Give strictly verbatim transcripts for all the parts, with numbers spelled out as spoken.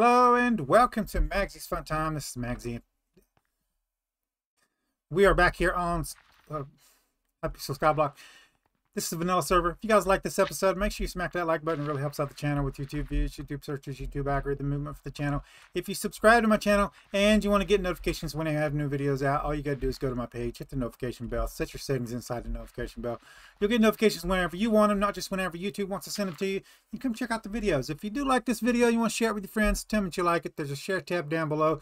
Hello and welcome to Maggie's Fun Time. This is Magzie. We are back here on uh, Skyblock. This is the vanilla server. If you guys like this episode, make sure you smack that like button. It really helps out the channel with YouTube views, YouTube searches, YouTube algorithm, the movement for the channel. If you subscribe to my channel and you want to get notifications when I have new videos out, all you got to do is go to my page, hit the notification bell, set your settings inside the notification bell. You'll get notifications whenever you want them, not just whenever YouTube wants to send them to you. You come check out the videos. If you do like this video, you want to share it with your friends, tell them that you like it. There's a share tab down below.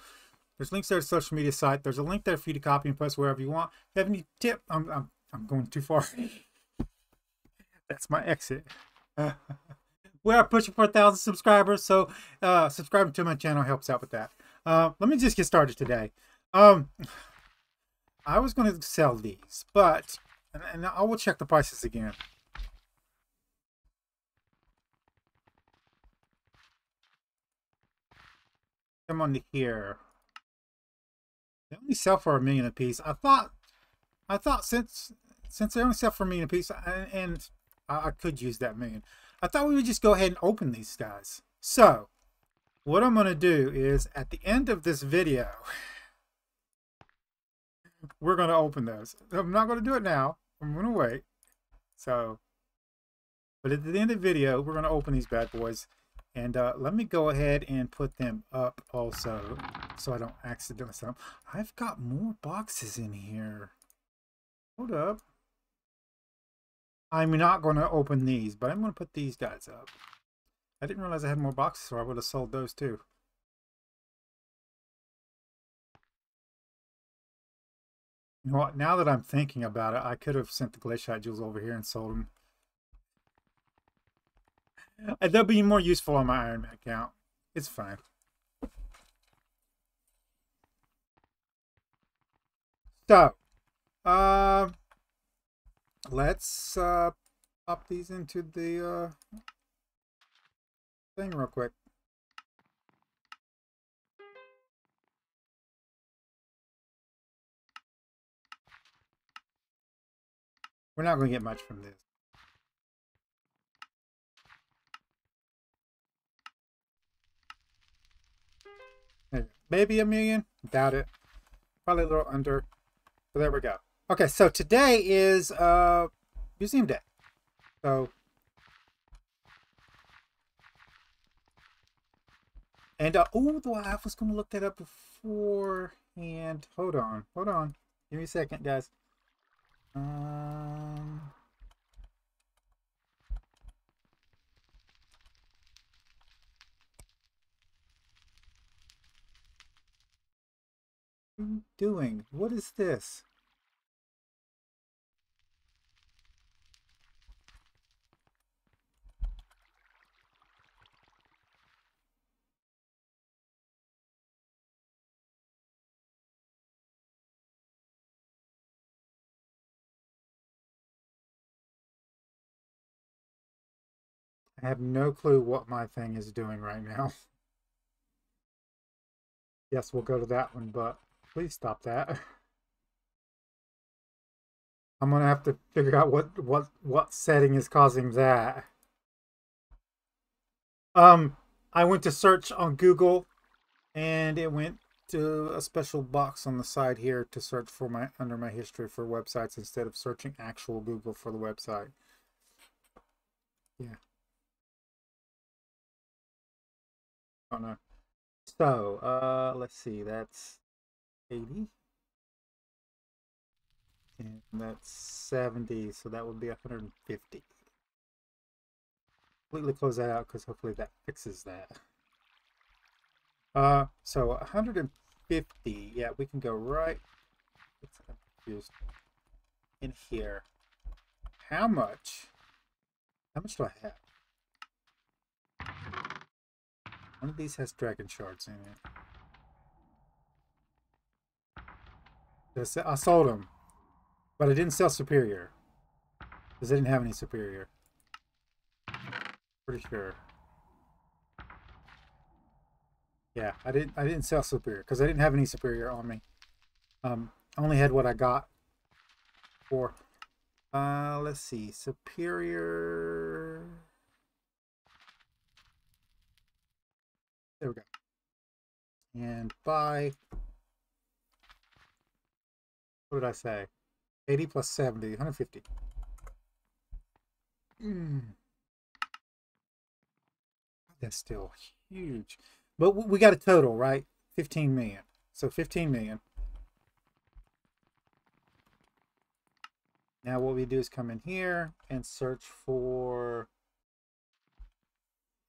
There's links there to social media site. There's a link there for you to copy and post wherever you want. If you have any tip, I'm, I'm, I'm going too far. That's my exit. Uh, we are pushing for a thousand subscribers, so uh, subscribing to my channel helps out with that. Uh, let me just get started today. Um, I was going to sell these, but and, and I will check the prices again. Come on to here. They only sell for a million apiece. I thought, I thought since since they only sell for a million apiece, and, and I could use that million. I thought we would just go ahead and open these guys. So, what I'm going to do is, at the end of this video, we're going to open those. I'm not going to do it now. I'm going to wait. So, but at the end of the video, we're going to open these bad boys. And uh, let me go ahead and put them up also, so I don't accidentally set them. I've got more boxes in here. Hold up. I'm not going to open these, but I'm going to put these guys up. I didn't realize I had more boxes, or I would have sold those too. You know what? Now that I'm thinking about it, I could have sent the Glitchite jewels over here and sold them. They'll be more useful on my Iron Man account. It's fine. So, uh... let's uh pop these into the uh thing real quick. We're not going to get much from this. Maybe a million? Doubt it. Probably a little under. But there we go. Okay, so today is uh, Museum Day. So, and uh, oh, I was going to look that up beforehand. Hold on, hold on. Give me a second, guys. Um, what are you doing? What is this? I have no clue what my thing is doing right now. Yes, we'll go to that one, but please stop that. I'm gonna have to figure out what what what setting is causing that. Um, I went to search on Google, and it went to a special box on the side here to search for my under my history for websites instead of searching actual Google for the website. Yeah. Oh no. So, uh, let's see, that's eighty. And that's seventy, so that would be one hundred fifty. Completely close that out because hopefully that fixes that. Uh, so one hundred fifty, yeah, we can go right in here. How much? How much do I have? One of these has dragon shards in it. That's, I sold them, but I didn't sell Superior because I didn't have any Superior. Pretty sure. Yeah, I didn't. I didn't sell Superior because I didn't have any Superior on me. Um, I only had what I got. For, uh, let's see, Superior. There we go. and by, what did I say? eighty plus seventy, one hundred fifty. Mm. That's still huge. But we got a total, right? fifteen million. So fifteen million. Now what we do is come in here and search for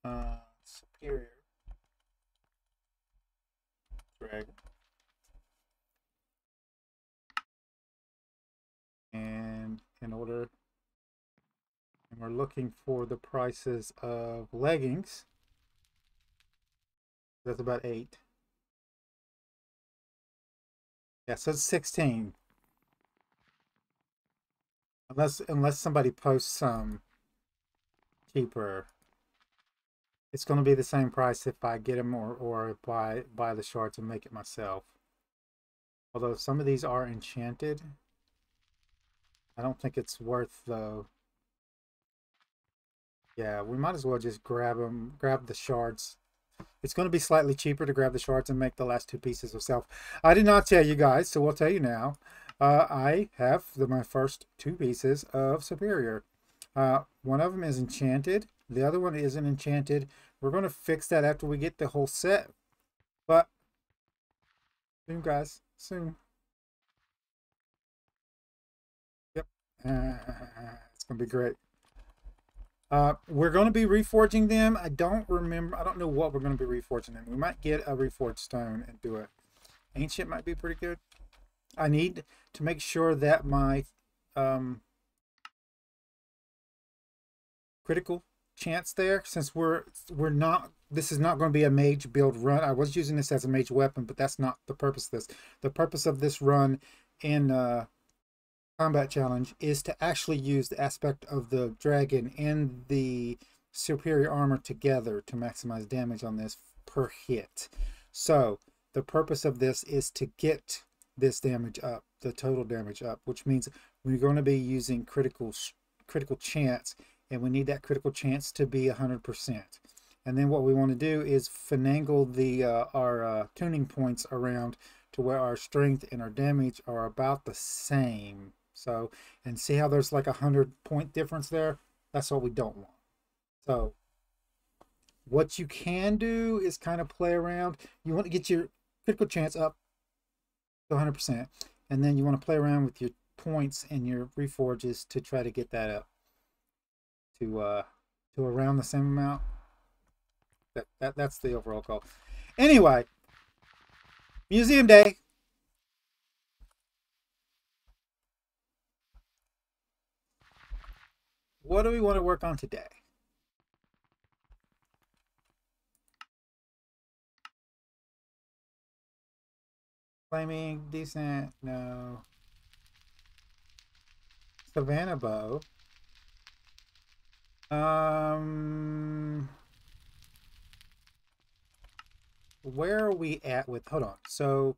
uh, Superior. Drag. And in order, and we're looking for the prices of leggings. That's about eight. Yeah, so it's sixteen. Unless unless somebody posts some cheaper, it's going to be the same price if I get them or or buy buy the shards and make it myself. Although some of these are enchanted, I don't think it's worth though. Yeah, we might as well just grab them, grab the shards. It's going to be slightly cheaper to grab the shards and make the last two pieces yourself. I did not tell you guys, so we'll tell you now. Uh, I have the, my first two pieces of Superior. Uh, one of them is enchanted. The other one isn't enchanted. We're going to fix that after we get the whole set. But soon, guys. Soon. Yep. Uh, it's going to be great. Uh, we're going to be reforging them. I don't remember. I don't know what we're going to be reforging them. We might get a reforged stone and do it. Ancient might be pretty good. I need to make sure that my um, critical chance there, since we're we're not. This is not going to be a mage build run. I was using this as a mage weapon, but that's not the purpose of this. The purpose of this run in uh, combat challenge is to actually use the aspect of the dragon and the superior armor together to maximize damage on this per hit. So the purpose of this is to get this damage up, the total damage up, which means we're going to be using critical critical chance, and we need that critical chance to be one hundred percent. And then what we want to do is finagle the uh, our uh, tuning points around to where our strength and our damage are about the same. So, and see how there's like a hundred point difference there? That's what we don't want. So what you can do is kind of play around. You want to get your critical chance up to one hundred percent, and then you want to play around with your points and your reforges to try to get that up to uh, to around the same amount. That, that that's the overall goal. Anyway, Museum Day. What do we want to work on today? Flaming, decent, no. Savannah bow. Um, where are we at with, hold on. So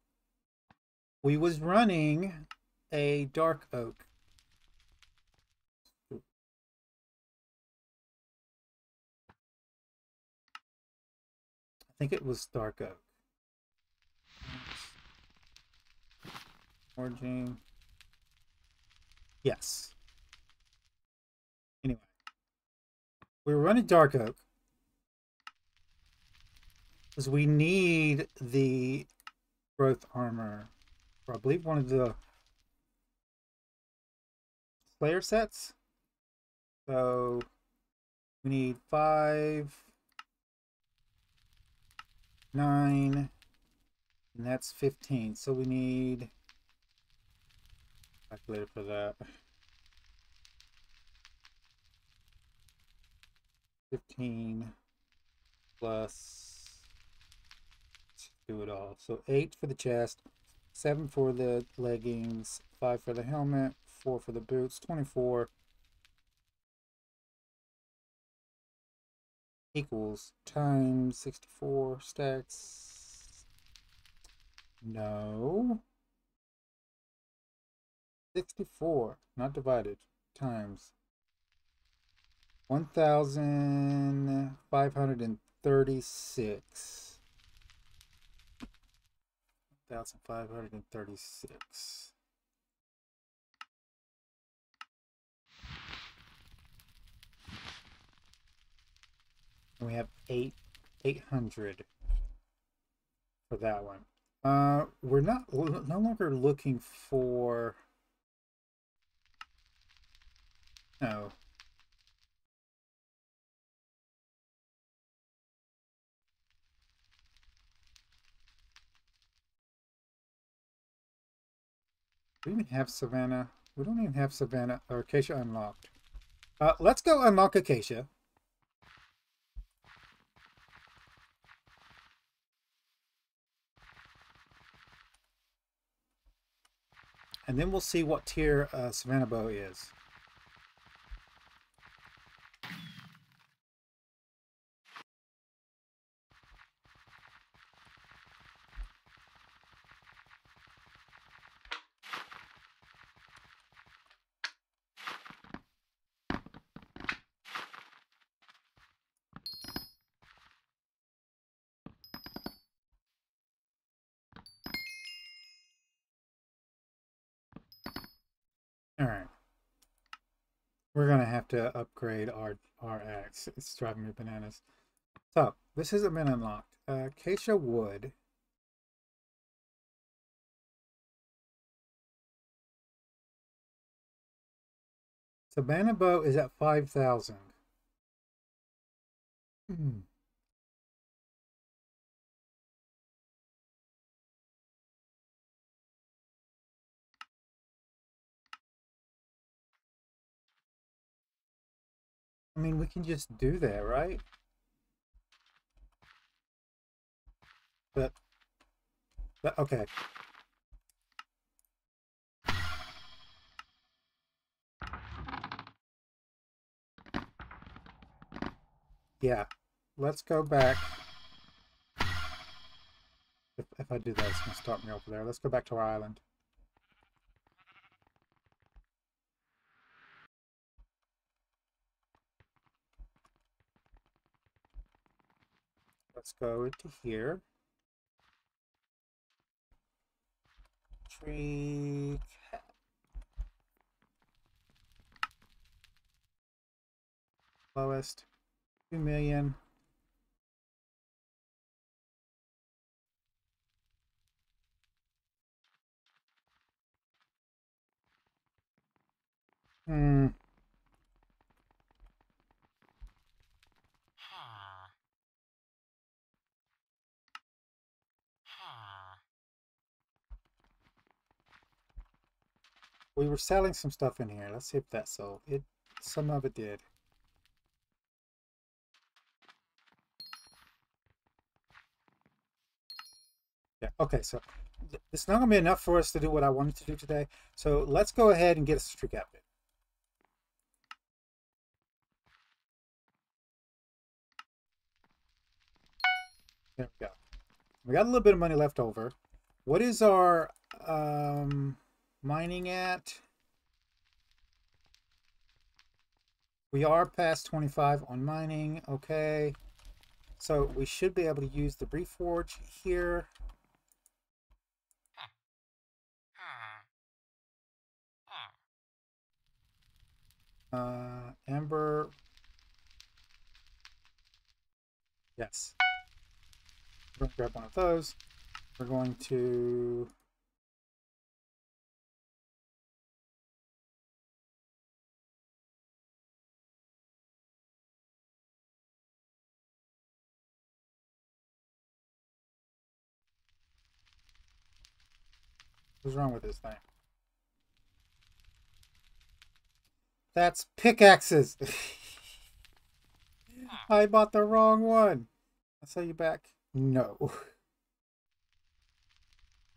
we was running a dark oak. I think it was dark oak. Forging. Yes. Anyway, we were running dark oak because we need the growth armor. Or I believe one of the Slayer sets. So we need five. nine, and that's fifteen. So we need calculator for that. fifteen plus, let's do it all. So eight for the chest, seven for the leggings, five for the helmet, four for the boots, twenty-four equals times sixty-four stacks. No. sixty-four, not divided, times one thousand five hundred thirty-six. one thousand five hundred thirty-six. And we have eight eight hundred for that one. Uh, we're not no longer looking for. No. We even have Savannah. We don't even have Savannah or Acacia unlocked. Uh, let's go unlock Acacia. And then we'll see what tier uh, Savannah Bow is. We're gonna have to upgrade our our axe. It's driving me bananas. So this hasn't been unlocked. Uh, Acacia wood. Savannah Bow is at five thousand. Hmm. I mean, we can just do that, right? But, but okay. Yeah, let's go back. If, if I do that, it's gonna start me over there. Let's go back to our island. Let's go to here. Tree cat. Lowest. Two million. Hmm. We were selling some stuff in here. Let's see if that sold. It, some of it did. Yeah, okay, so it's not going to be enough for us to do what I wanted to do today. So let's go ahead and get us a trick outfit. There we go. We got a little bit of money left over. What is our... Um, mining at? We are past twenty-five on mining. Okay, so we should be able to use the reforge here. Uh, Amber. Yes. We're going to grab one of those. We're going to... What's wrong with this thing? That's pickaxes. I bought the wrong one. I'll sell you back. No.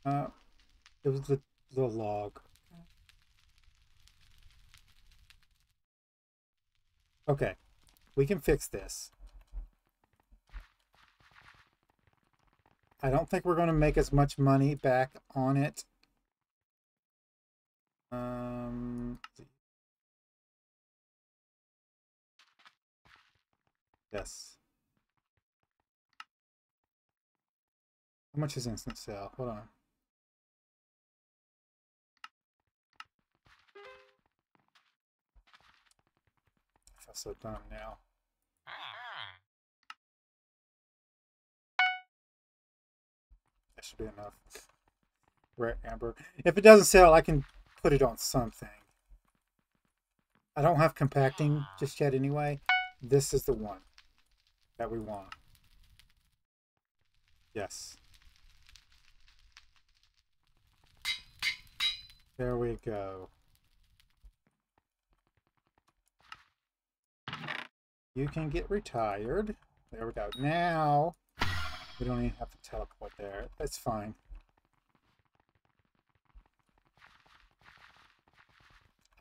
Uh, it was the, the log. Okay. We can fix this. I don't think we're going to make as much money back on it. Um, yes. How much is instant sale? Hold on. guess I've done now. That should be enough. Red amber. If it doesn't sell, I can put it on something. I don't have compacting just yet anyway. This is the one that we want. Yes. There we go. You can get retired. There we go. Now, we don't even have to teleport there. That's fine.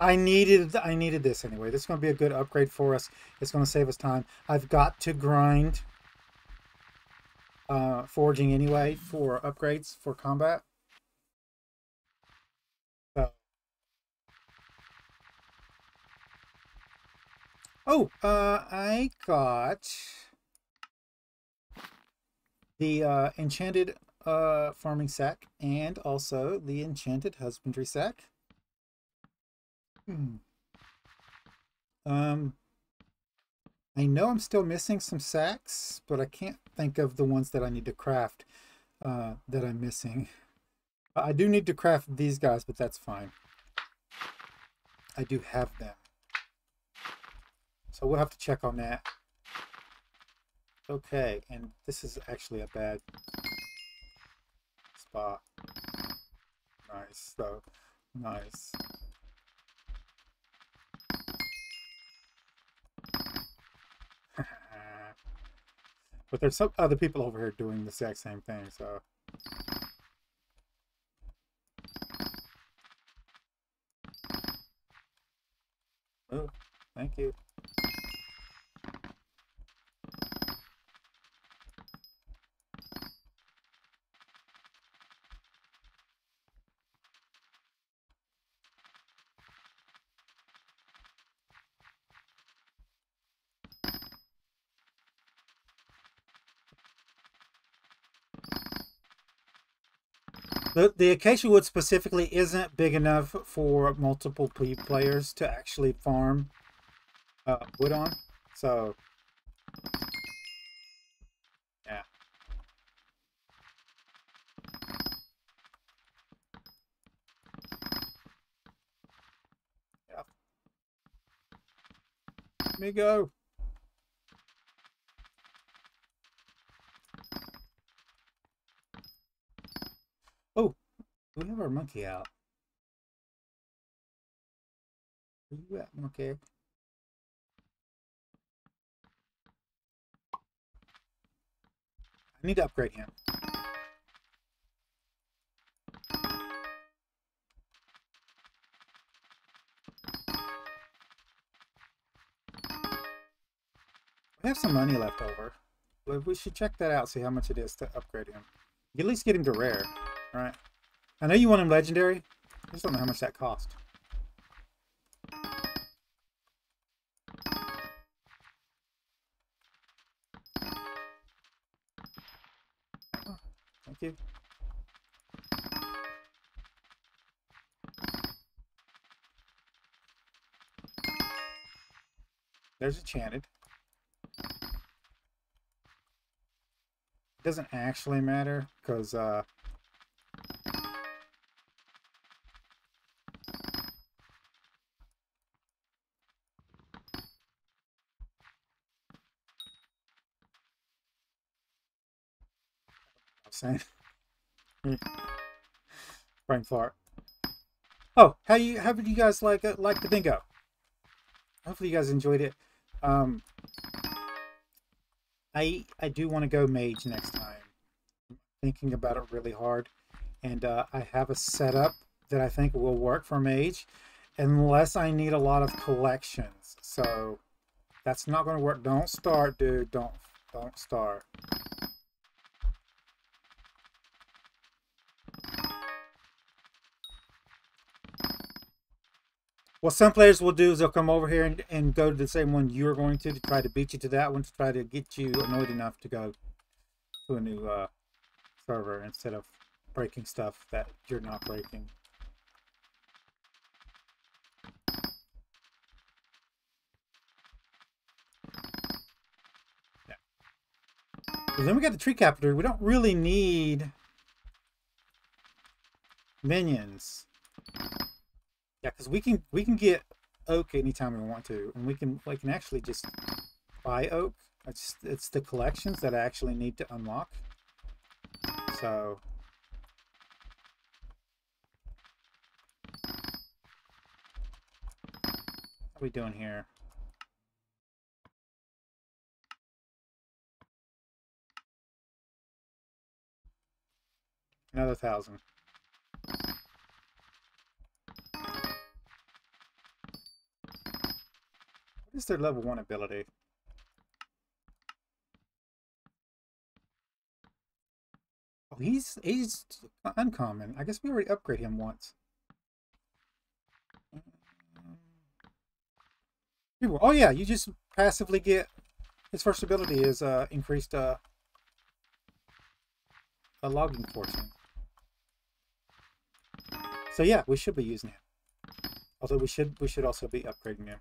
I needed I needed this anyway. This is going to be a good upgrade for us. It's going to save us time. I've got to grind uh, forging anyway for upgrades for combat. So. Oh, uh, I got the uh, enchanted uh, farming sack and also the enchanted husbandry sack. Hmm. Um, I know I'm still missing some sacks, but I can't think of the ones that I need to craft uh, that I'm missing. I do need to craft these guys, but that's fine. I do have them. So we'll have to check on that. Okay, and this is actually a bad spot. Nice, though. Nice. But there's some other people over here doing the exact same thing, so. Oh, thank you. The, the acacia wood specifically isn't big enough for multiple players to actually farm uh, wood on, so yeah. Yeah. Let me go. We have our monkey out. Where you at, monkey? I need to upgrade him. We have some money left over. But we should check that out, see how much it is to upgrade him. You at least get him to rare, right? I know you want him legendary. I just don't know how much that cost. Oh, thank you. There's a chanted. It doesn't actually matter because uh brain fart. Oh, how you how did you guys like uh, like the bingo? Hopefully you guys enjoyed it. Um, I I do want to go mage next time. I'm thinking about it really hard, and uh, I have a setup that I think will work for mage, unless I need a lot of collections. So that's not going to work. Don't start, dude. Don't don't start. What some players will do is they'll come over here and, and go to the same one you're going to to try to beat you to that one, to try to get you annoyed enough to go to a new uh, server instead of breaking stuff that you're not breaking. Because then we got the Treecapitator. We don't really need minions. Yeah, because we can we can get oak anytime we want to, and we can like can actually just buy oak. It's it's the collections that I actually need to unlock. So what are we doing here? Another thousand. What is their level one ability? Oh, he's he's uncommon. I guess we already upgrade him once. Oh yeah, you just passively get his first ability is uh, increased uh, a logging portion. So yeah, we should be using it. Although we should we should also be upgrading it.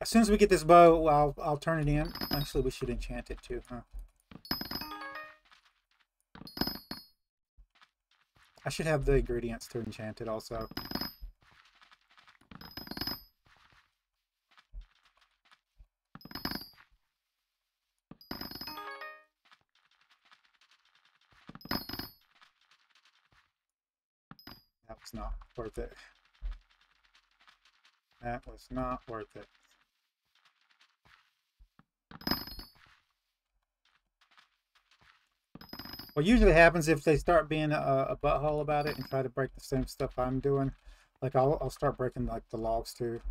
As soon as we get this bow, I'll I'll turn it in. Actually, we should enchant it too, huh? I should have the ingredients to enchant it also. It's not worth it. That was not worth it. What usually happens if they start being a, a butthole about it and try to break the same stuff I'm doing, like I'll, I'll start breaking like the logs too,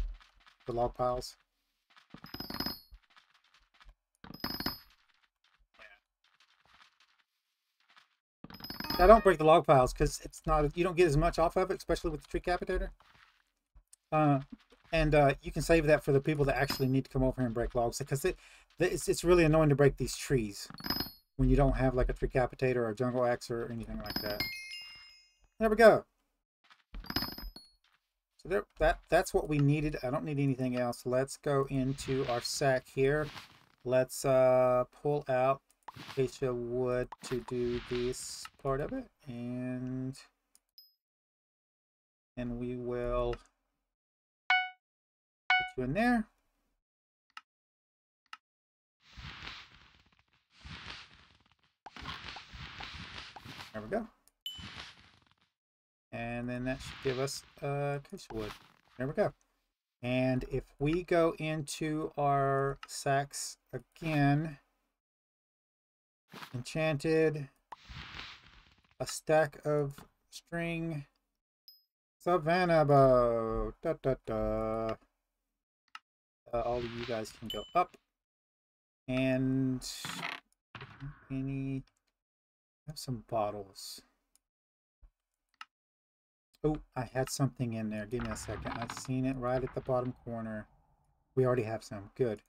the log piles. I don't break the log piles because it's not, you don't get as much off of it, especially with the Treecapitator. Uh, and uh, you can save that for the people that actually need to come over here and break logs, because it, it's, it's really annoying to break these trees when you don't have like a Treecapitator or a jungle axe or anything like that. There we go. So there, that that's what we needed. I don't need anything else. Let's go into our sack here. Let's uh, pull out acacia wood to do this part of it, and and we will put you in there. There we go. And then that should give us uh, acacia wood. There we go. And if we go into our sacks again, enchanted, a stack of string, Savannah bow, da, da, da. Uh, all of you guys can go up, and any, I have some bottles. Oh, I had something in there, give me a second, I've seen it right at the bottom corner. We already have some, good.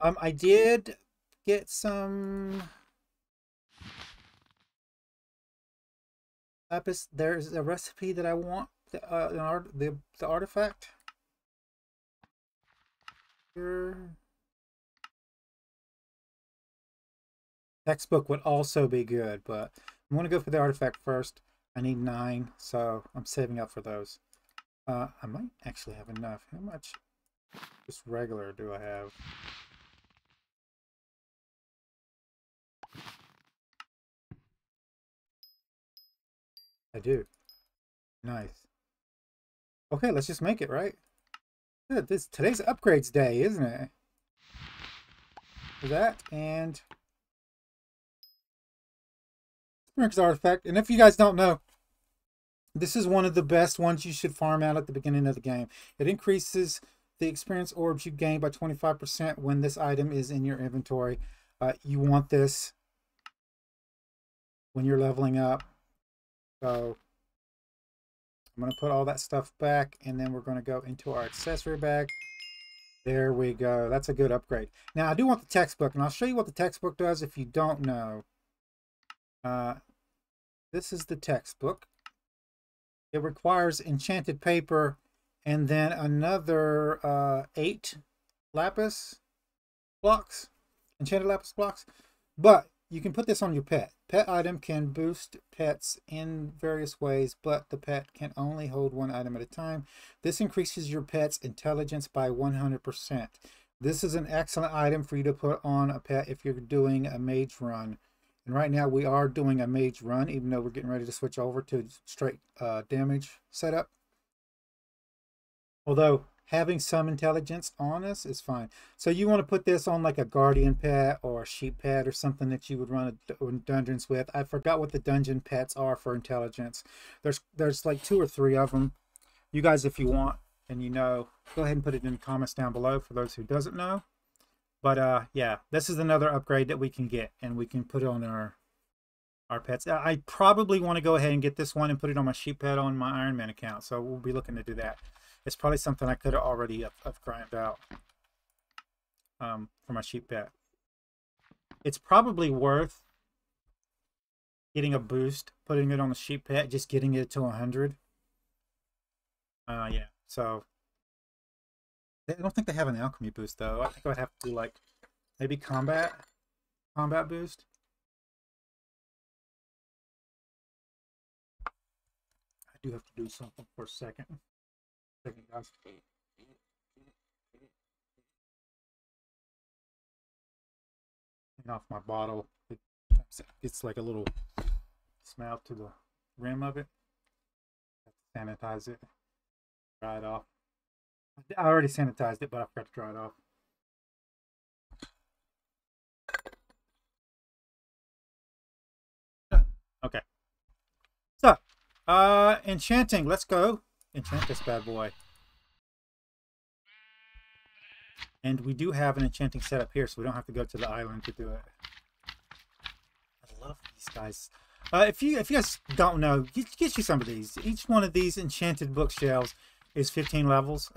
Um, I did get some lapis. There's a recipe that I want, the, uh, an art, the, the artifact here. Textbook would also be good, but I'm going to go for the artifact first. I need nine, so I'm saving up for those. uh, I might actually have enough. How much just regular do I have? I do. Nice. Okay, let's just make it, right? Yeah, this today's upgrades day, isn't it? That and Spring's artifact. And if you guys don't know, this is one of the best ones you should farm out at the beginning of the game. It increases the experience orbs you gain by twenty-five percent when this item is in your inventory. Uh, you want this when you're leveling up. So I'm going to put all that stuff back, and then we're going to go into our accessory bag. There we go. That's a good upgrade. Now I do want the textbook, and I'll show you what the textbook does if you don't know. Uh, this is the textbook. It requires enchanted paper and then another uh, eight lapis blocks, enchanted lapis blocks. But you can put this on your pet. Pet item can boost pets in various ways, but the pet can only hold one item at a time. This increases your pet's intelligence by one hundred percent. This is an excellent item for you to put on a pet if you're doing a mage run. And right now we are doing a mage run, even though we're getting ready to switch over to straight uh, damage setup. Although having some intelligence on us is fine. So you want to put this on like a guardian pet or a sheep pet or something that you would run a dungeons with. I forgot what the dungeon pets are for intelligence. There's there's like two or three of them. You guys, if you want and you know, go ahead and put it in the comments down below for those who doesn't know. But uh, yeah, this is another upgrade that we can get and we can put on our our pets. I probably want to go ahead and get this one and put it on my sheep pet on my Iron Man account. So we'll be looking to do that. It's probably something I could have already up, up grind out um, for my sheep pet. It's probably worth getting a boost, putting it on the sheep pet, just getting it to one hundred. Uh, yeah, so I don't think they have an alchemy boost though. I think I'd have to do like maybe combat, combat boost. I do have to do something for a second. Second, guys. And off my bottle, it, it's like a little smell to the rim of it. Sanitize it, dry it off. I already sanitized it, but I forgot to dry it off. Okay. So, uh, enchanting. Let's go. Enchant this bad boy. And we do have an enchanting setup here, so we don't have to go to the island to do it. I love these guys. Uh, if you if you guys don't know, get, get you some of these. Each one of these enchanted bookshelves is fifteen levels.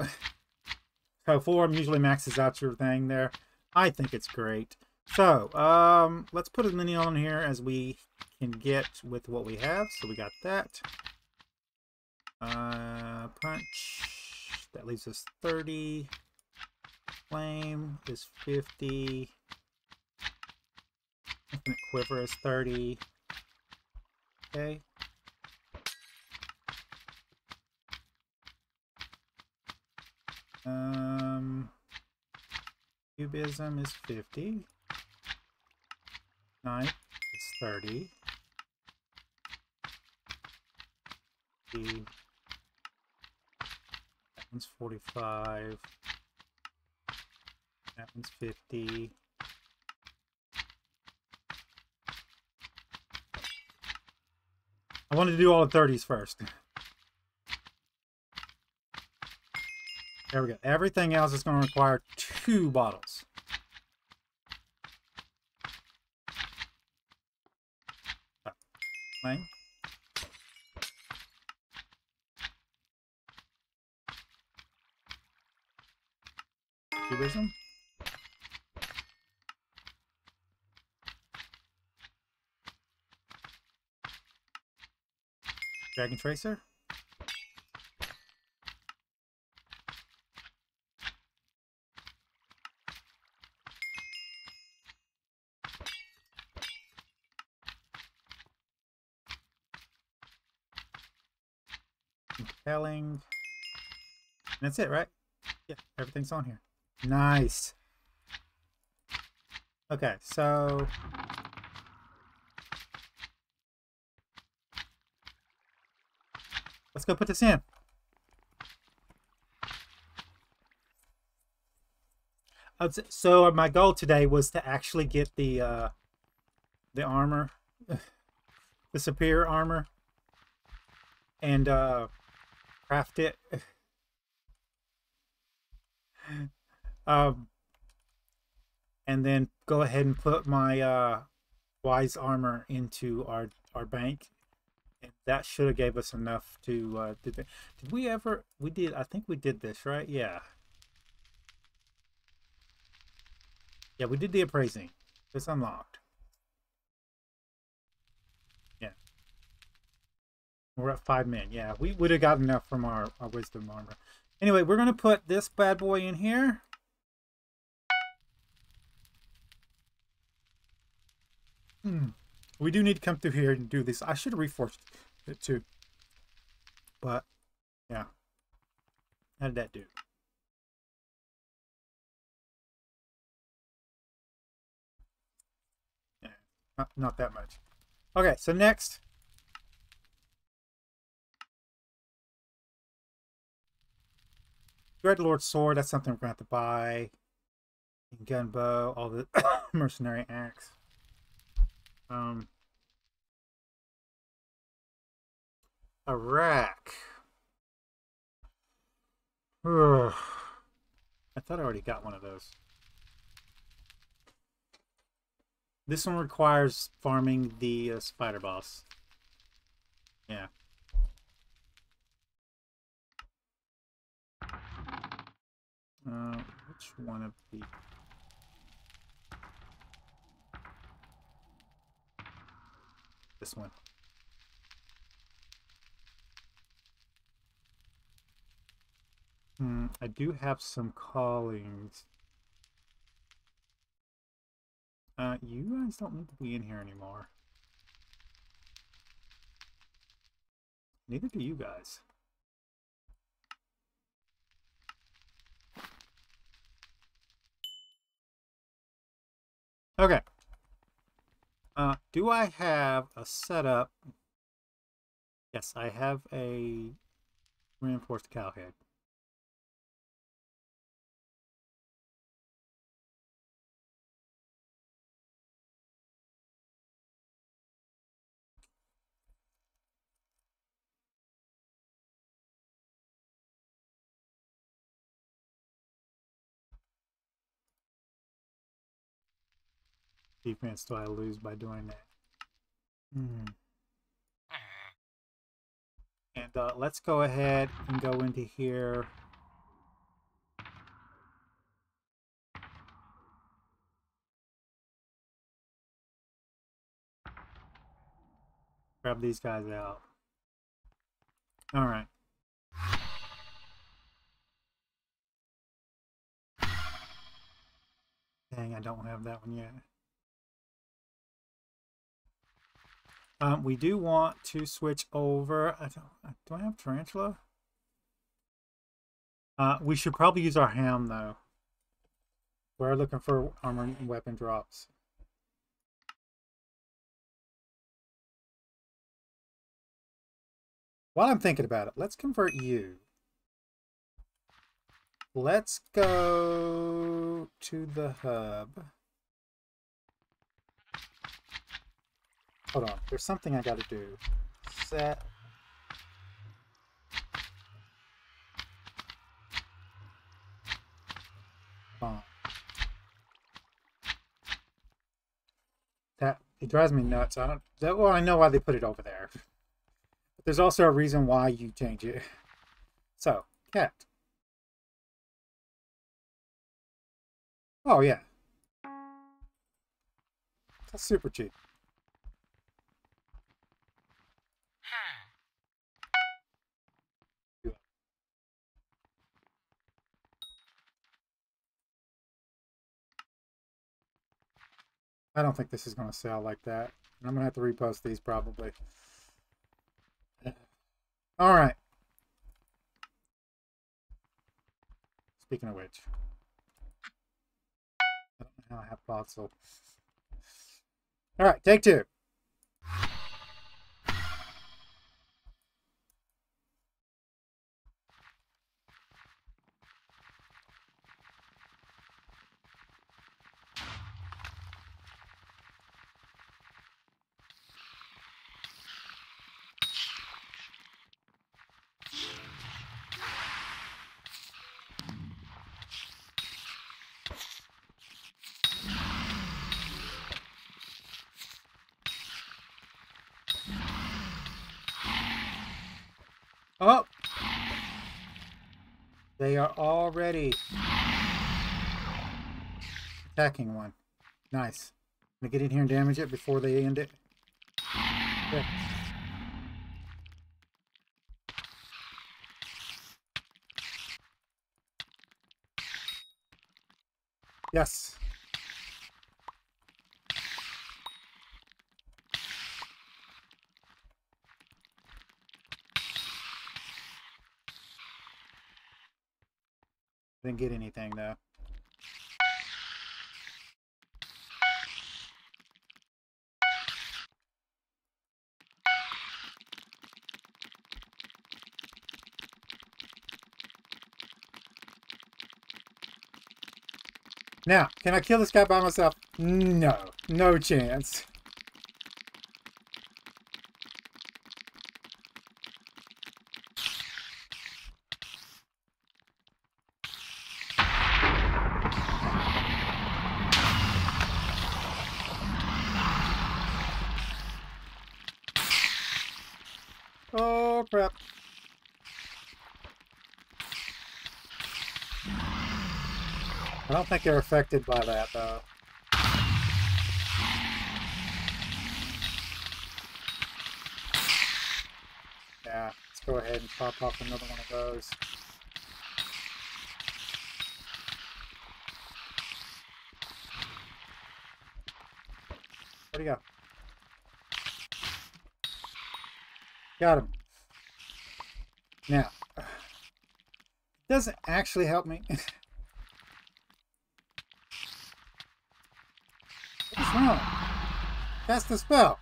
So four of them usually maxes out your thing there. I think it's great. So um, let's put as many on here as we can get with what we have. So we got that. Uh, punch, that leaves us thirty, flame is fifty, infinite quiver is thirty, okay. Um, cubism is fifty, knife is thirty, the that one's forty-five, that one's fifty, I wanted to do all the thirties first. There we go. Everything else is going to require two bottles. Right. Cubism. Dragon Tracer. Compelling. And that's it, right? Yeah, everything's on here. Nice. Okay, so let's go put this in. So my goal today was to actually get the uh, the armor, the superior armor, and uh, craft it. Um, and then go ahead and put my uh, wise armor into our our bank. And that should have gave us enough to uh, do that. Did we ever? We did. I think we did this, right? Yeah. Yeah, we did the appraising. It's unlocked. Yeah. We're at five men. Yeah, we would have got enough from our, our wisdom armor. Anyway, we're gonna put this bad boy in here. Hmm. We do need to come through here and do this. I should have reforged it too. But, yeah. How did that do? Yeah, not, not that much. Okay, so next. Dreadlord Sword, that's something we're going to have to buy. Gunbow, all the mercenary axe. Um, a rack. Ugh. I thought I already got one of those. This one requires farming the uh, spider boss. Yeah. Uh, which one of the... This one. Hmm, I do have some callings. Uh, you guys don't need to be in here anymore. Neither do you guys. Okay. Uh, do I have a setup? Yes, I have a reinforced cowhead. Defense do I lose by doing that? Mm. And uh, let's go ahead and go into here. Grab these guys out. All right. Dang, I don't have that one yet. Um, we do want to switch over. I don't, do I have tarantula? Uh, we should probably use our ham though. We're looking for armor and weapon drops. While I'm thinking about it, let's convert you. Let's go to the hub. Hold on, there's something I gotta do. Set. Bomb. That, it drives me nuts. I don't, that, well, I know why they put it over there. But there's also a reason why you change it. So, cat. Oh, yeah. That's super cheap. I don't think this is going to sell like that. And I'm going to have to repost these probably. All right. Speaking of which. I don't know how I have bots. All right, take two. Oh! They are already attacking one. Nice. I'm gonna get in here and damage it before they end it. Yeah. Yes. even get anything, though. Now, can I kill this guy by myself? No. No chance. Oh, crap. I don't think they're affected by that, though. Yeah, let's go ahead and pop off another one of those. Where'd he go? Got him. Now, doesn't actually help me. Wrong. That's the spell.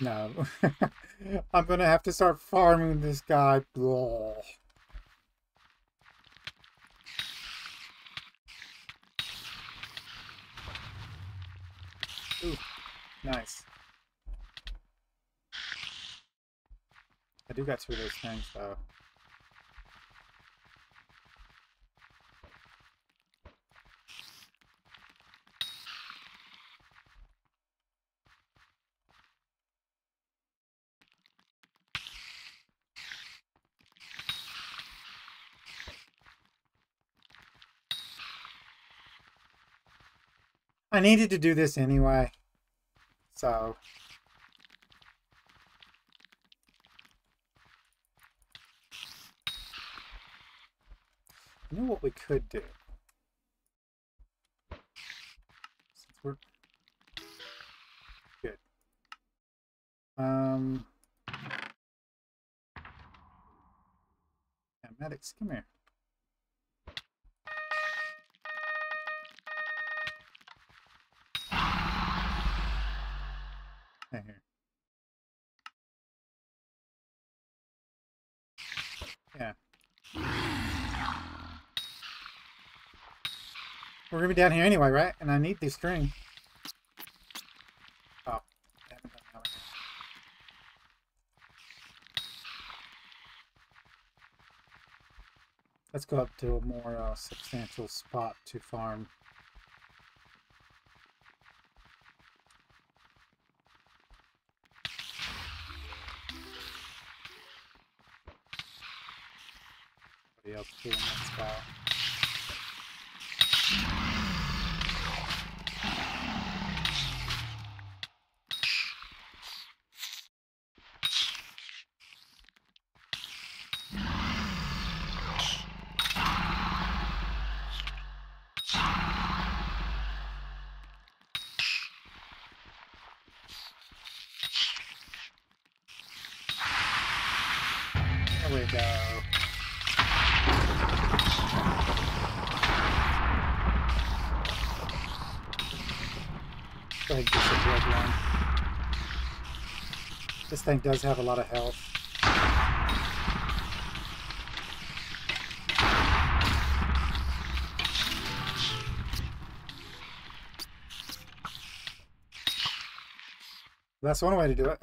No. I'm gonna have to start farming this guy. Blah. Ooh, nice. I do got two of those things though. I needed to do this anyway, so I knew what we could do. Since we're good. Um, yeah, medics, come here. Right here. Yeah. We're gonna be down here anyway, right? And I need this string. Oh. Let's go up to a more uh, substantial spot to farm. Up to in that spot. There we go. This thing does have a lot of health. That's one way to do it.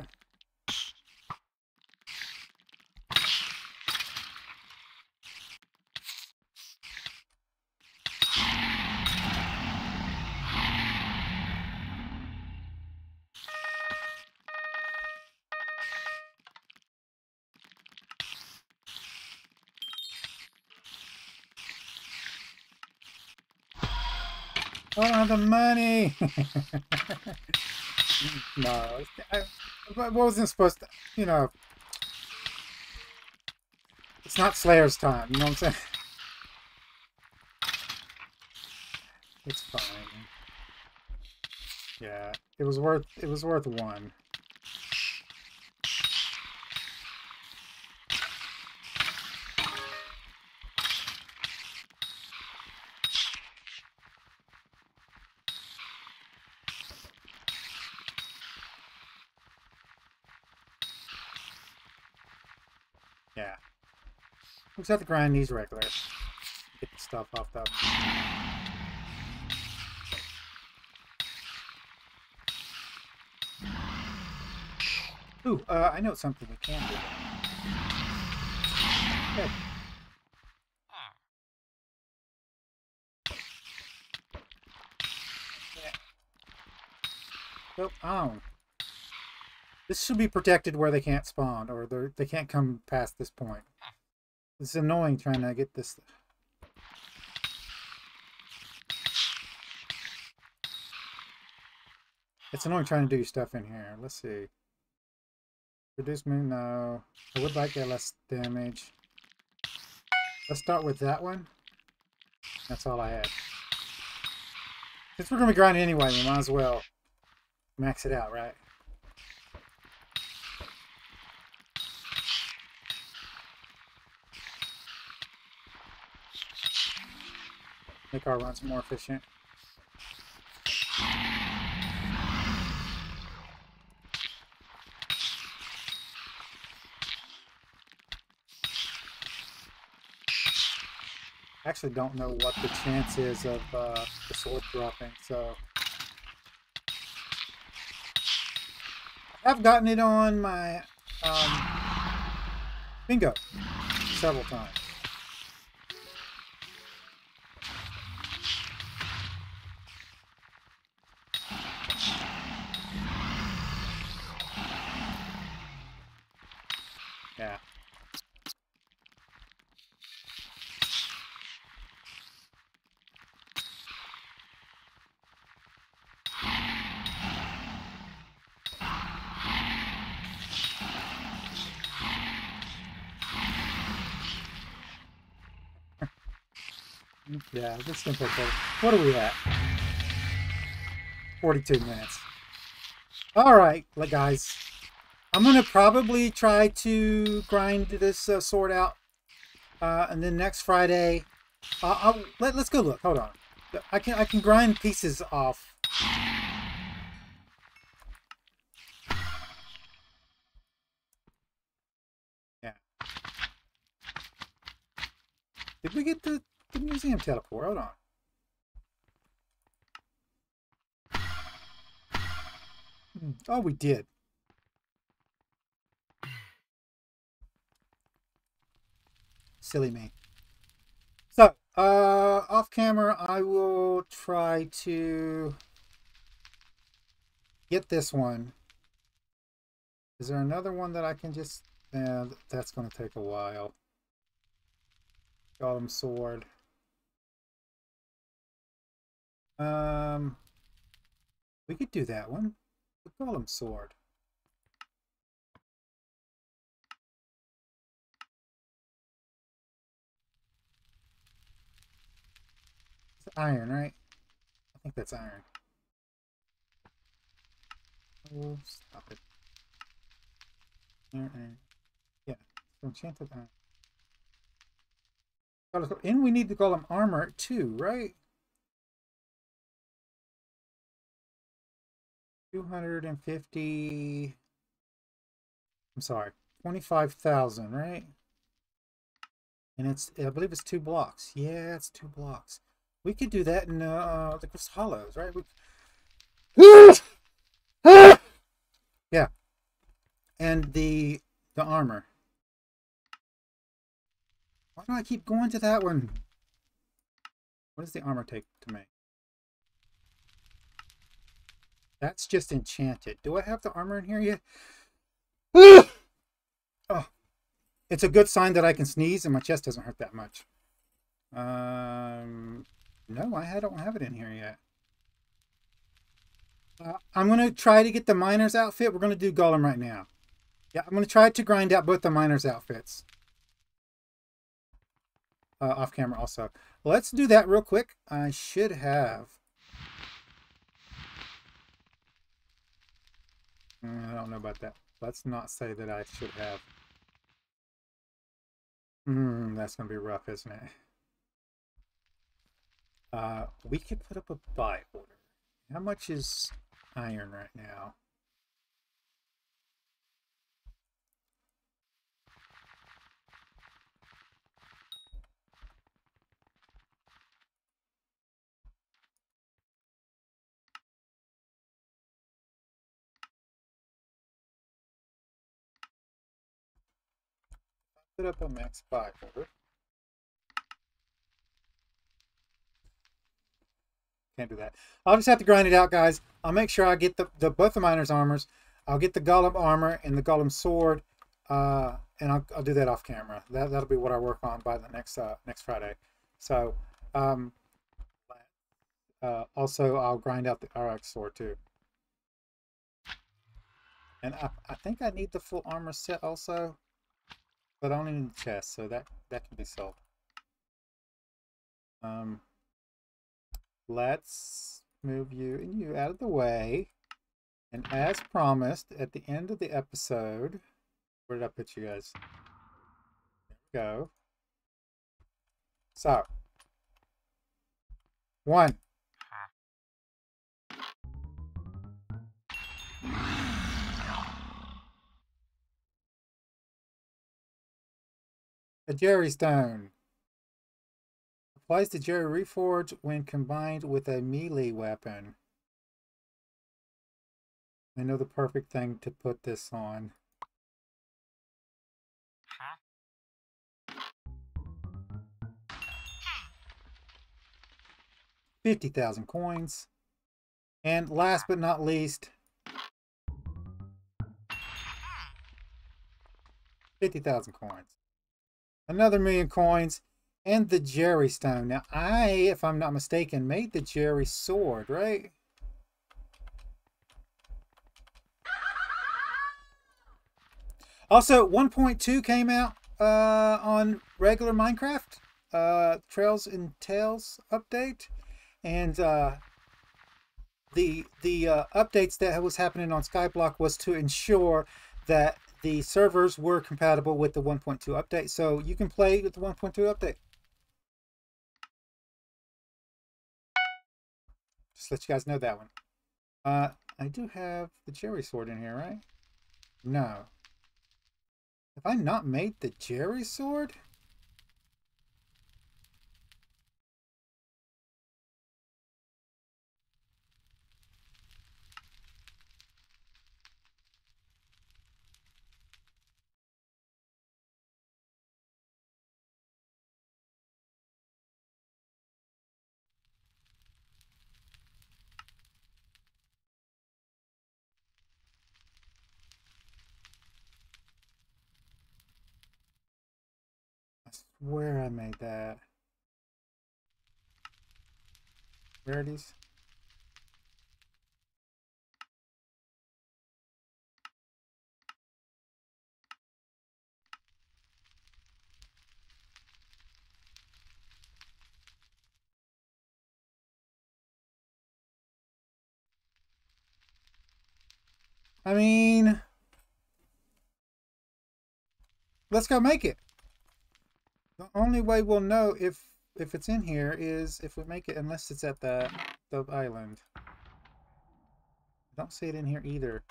I don't have the money! No, I, I wasn't supposed to, you know. It's not Slayer's time, you know what I'm saying? It's fine. Yeah, it was worth, it was worth one. Yeah. We just have to grind these regular. Get the stuff off the... Ooh, uh, I know something we can do. Okay. Go on. This should be protected where they can't spawn, or they they can't come past this point. It's annoying trying to get this. It's annoying trying to do stuff in here. Let's see. Reduce me? No. I would like to get less damage. Let's start with that one. That's all I had. Since we're going to be grinding anyway, we might as well max it out, right? Make our runs more efficient. I actually don't know what the chance is of uh, the sword dropping, so... I've gotten it on my um, bingo several times. Yeah. Yeah, this thing looks like... What are we at? forty-two minutes. Alright, guys. I'm going to probably try to grind this uh, sword out. Uh, and then next Friday... Uh, I'll, let, let's go look. Hold on. I can, I can grind pieces off. Yeah. Did we get the... The museum teleport, hold on. Oh, we did. Silly me. So, uh, off camera, I will try to get this one. Is there another one that I can just... Uh, that's going to take a while. Golem sword. Um, we could do that one. The golem sword. It's iron, right? I think that's iron. Oh, stop it. Iron, iron. Yeah, enchanted iron. And we need the golem armor too, right? two hundred fifty, I'm sorry, twenty-five thousand, right? And it's, I believe it's two blocks. Yeah, it's two blocks. We could do that in uh, the Crystal Hollows, right? We... Yeah. And the the armor. Why do I keep going to that one? What does the armor take to make? That's just enchanted. Do I have the armor in here yet? Oh, it's a good sign that I can sneeze and my chest doesn't hurt that much. Um, no, I don't have it in here yet. Uh, I'm going to try to get the miner's outfit. We're going to do Golem right now. Yeah, I'm going to try to grind out both the miner's outfits. Uh, off camera also. Let's do that real quick. I should have... I don't know about that. Let's not say that I should have. Mm, that's going to be rough, isn't it? Uh, we could put up a buy order. How much is iron right now? Put up a max five over. Can't do that. I'll just have to grind it out, guys. I'll make sure I get the, the both the miners' armors. I'll get the golem armor and the golem sword, uh, and I'll, I'll do that off camera. That, that'll be what I work on by the next uh, next Friday. So, um, uh, also, I'll grind out the R X sword, too. And I, I think I need the full armor set also, but I only need the chest, so that, that can be sold. Um... Let's move you and you out of the way. And as promised, at the end of the episode, where did I put you guys? There we go. So, one. A Jerry Stone. Applies to Jerry Reforge when combined with a melee weapon. I know the perfect thing to put this on. fifty thousand coins. And last but not least, fifty thousand coins. Another million coins. And the Jerry Stone. Now, I, if I'm not mistaken, made the Jerry Sword, right? Also, one point two came out uh, on regular Minecraft. Uh, Trails and Tales update. And uh, the, the uh, updates that was happening on Skyblock was to ensure that the servers were compatible with the one point two update. So you can play with the one point two update. Just let you guys know that one. Uh, I do have the Jerry Sword in here, right? No. Have I not made the Jerry Sword? Where I made that. Rarities. I mean, let's go make it. The only way we'll know if if it's in here is if we make it, unless it's at the, the island. I don't see it in here either.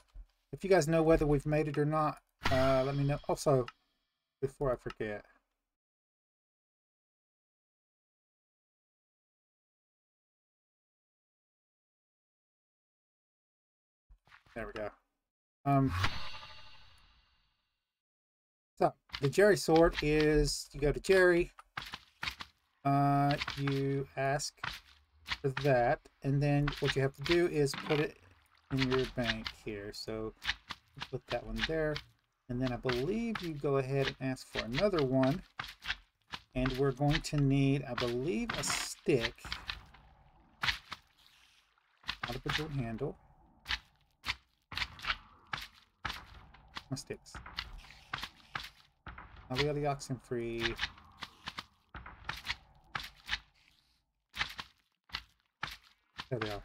If you guys know whether we've made it or not, uh, let me know. Also, before I forget. There we go. Um... So, the Jerry Sword is, you go to Jerry, uh, you ask for that, and then what you have to do is put it in your bank here. So, put that one there, and then I believe you go ahead and ask for another one, and we're going to need, I believe, a stick, not a dual handle, my sticks. Now we got the oxen free. There we are.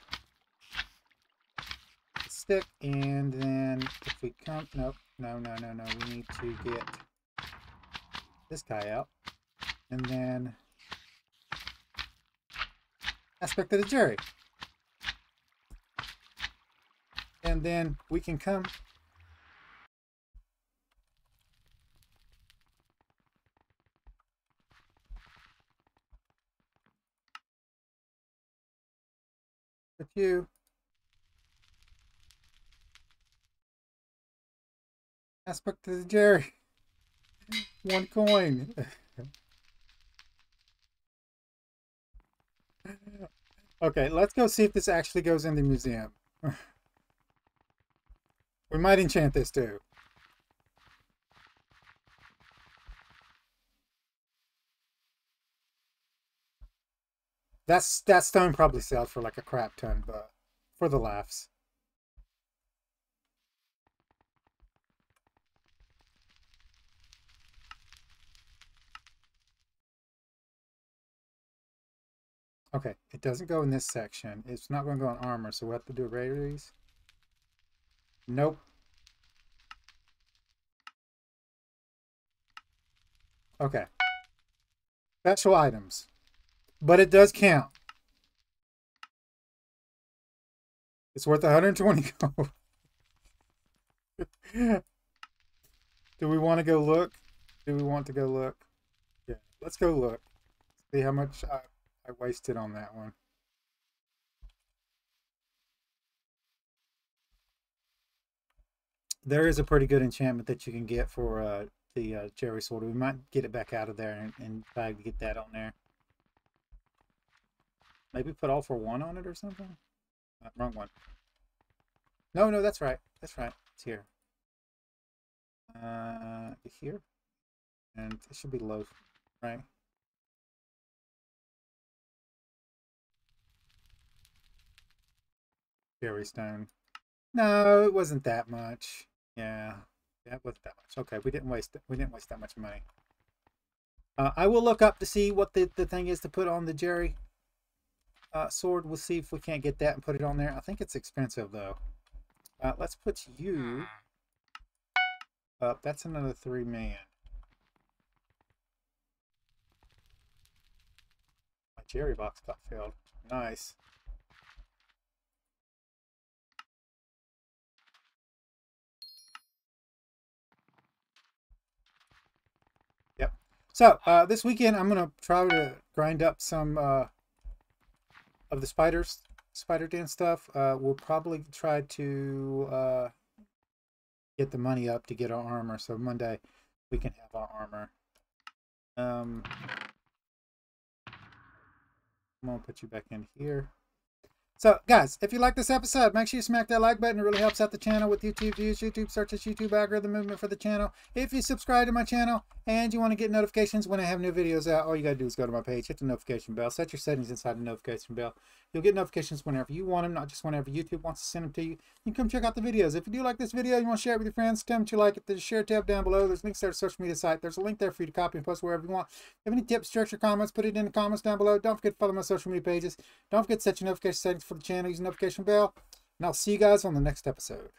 Stick, and then if we come, nope, no, no, no, no. We need to get this guy out, and then aspect of the jury, and then we can come. You aspect of the Jerry One coin. Okay, let's go see if this actually goes in the museum. We might enchant this too. That's, that stone probably sells for like a crap ton, but for the laughs. Okay, it doesn't go in this section. It's not going to go in armor, so we'll have to do rareties. Nope. Okay. Special items. But it does count. It's worth one hundred twenty gold. Do we want to go look? Do we want to go look? Yeah, let's go look. See how much I, I wasted on that one. There is a pretty good enchantment that you can get for uh, the uh, Jerry Sword. We might get it back out of there and, and try to get that on there. Maybe put all for one on it or something? Uh, wrong one. No, no, that's right. That's right. It's here. Uh, here. And it should be loaf, right? Jerry Stone. No, it wasn't that much. Yeah, that wasn't that much. Okay, we didn't waste. We didn't waste that much money. Uh, I will look up to see what the the thing is to put on the Jerry uh, sword. We'll see if we can't get that and put it on there. I think it's expensive though. Uh, let's put you up. That's another three million. My Jerry box got filled. Nice. So, uh, this weekend, I'm going to try to grind up some uh, of the spiders, spider den stuff. Uh, we'll probably try to uh, get the money up to get our armor. So, Monday, we can have our armor. Um, I'm going to put you back in here. So, guys, if you like this episode, make sure you smack that like button. It really helps out the channel with YouTube views. YouTube searches, YouTube algorithm movement for the channel. If you subscribe to my channel and you want to get notifications when I have new videos out, all you got to do is go to my page, hit the notification bell, set your settings inside the notification bell. You'll get notifications whenever you want them, not just whenever YouTube wants to send them to you. You can come check out the videos. If you do like this video, you want to share it with your friends, tell them that you like it. There's a share tab down below. There's links there to social media site. There's a link there for you to copy and post wherever you want. If you have any tips, tricks, or comments, put it in the comments down below. Don't forget to follow my social media pages. Don't forget to set your notification settings for the channel, use the notification bell, and I'll see you guys on the next episode.